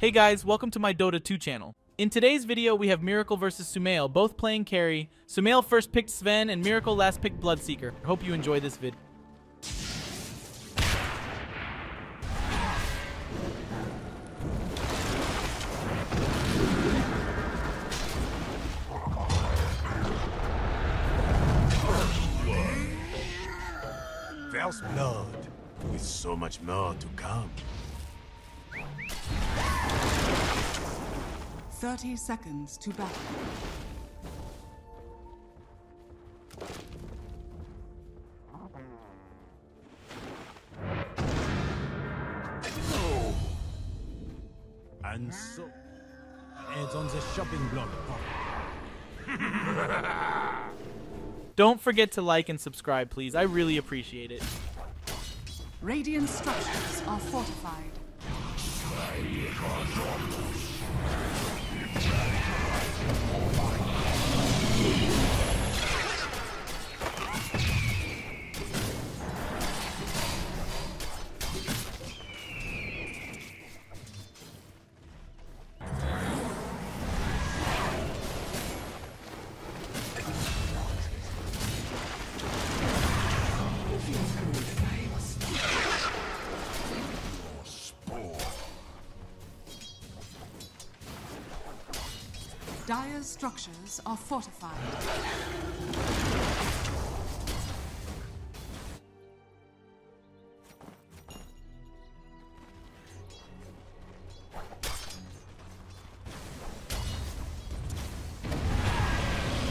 Hey guys, welcome to my Dota 2 channel. In today's video we have Miracle versus Sumail, both playing carry. Sumail first picked Sven and Miracle last picked Bloodseeker. I hope you enjoy this vid. First blood, with so much more to come. 30 seconds to battle. Oh. And so, it's on the shopping block. Don't forget to like and subscribe, please. I really appreciate it. Radiant structures are fortified. Dire's structures are fortified.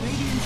Radiant's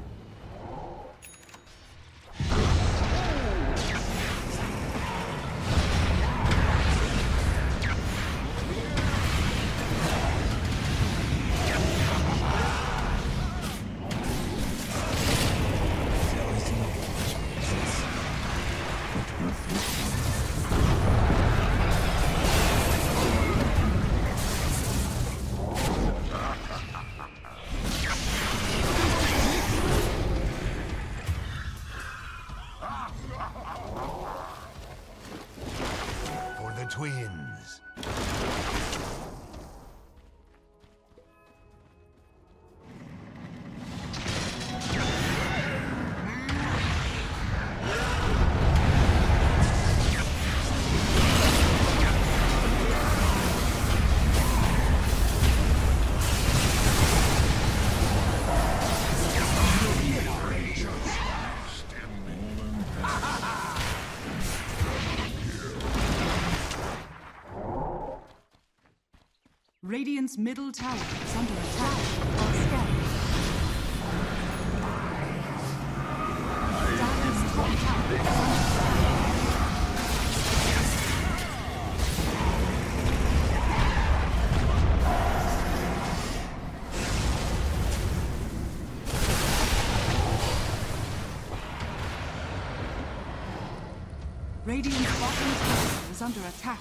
Dire's middle tower is under attack. Dire's middle tower is under attack. Radiant's top tower is under attack. Twins. Radiant's middle tower is under attack. Dire's top tower is under attack. Radiant's bottom tower is under attack.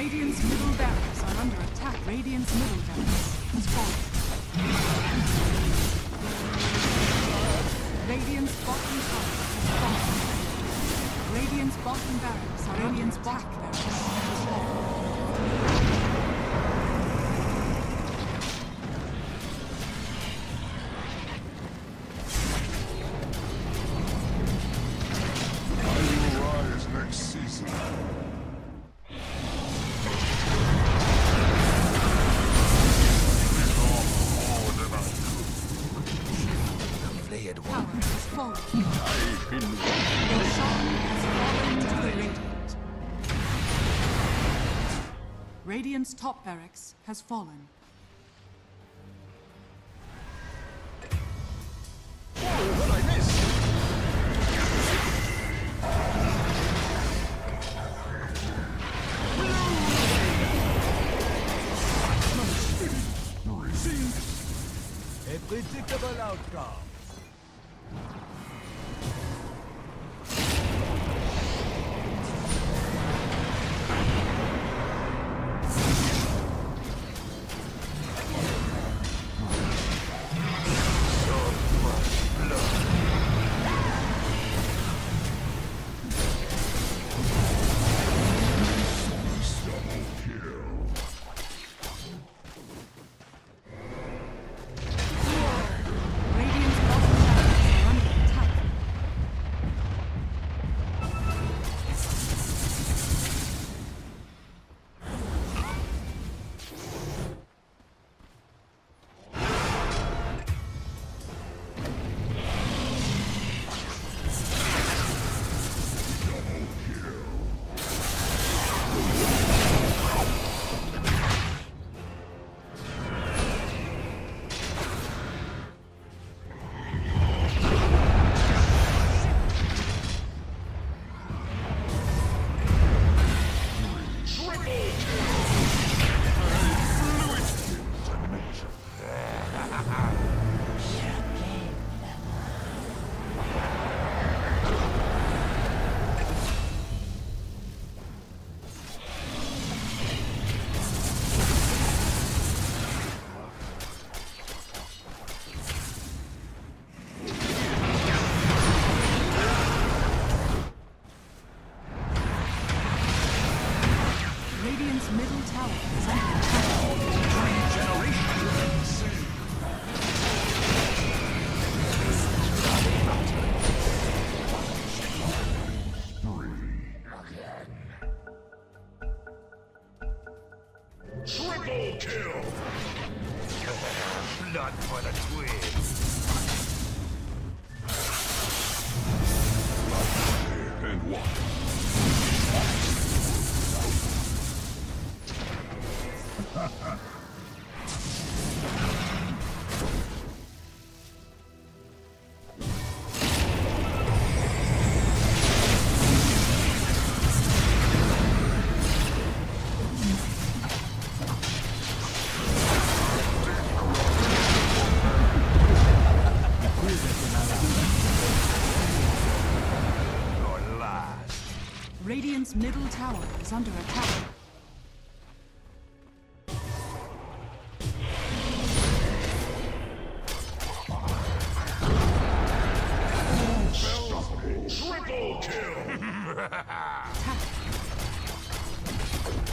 Radiant's middle barracks are under attack. Radiant's middle barracks has fallen. Radiant's bottom tower has fallen. Radiant's bottom barracks are Radiant's bottom barracks has fallen. Radiant's top barracks has fallen. Whoa, what did I miss? A predictable outcome. Radiant's middle tower is under attack. Triple kill! Attack.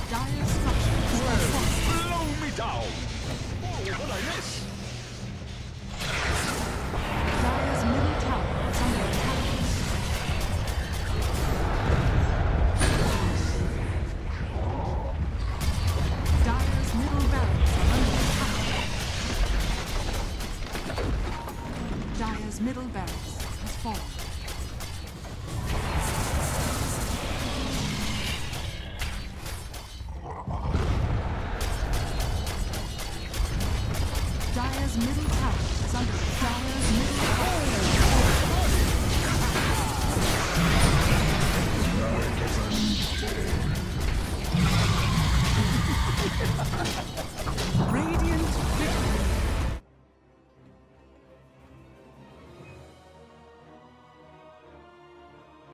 Dire structures are falling. Blow me down! Oh, what I miss? Dire's middle tower is under attack. Middle barracks has fallen. Dire's middle tower is under attack.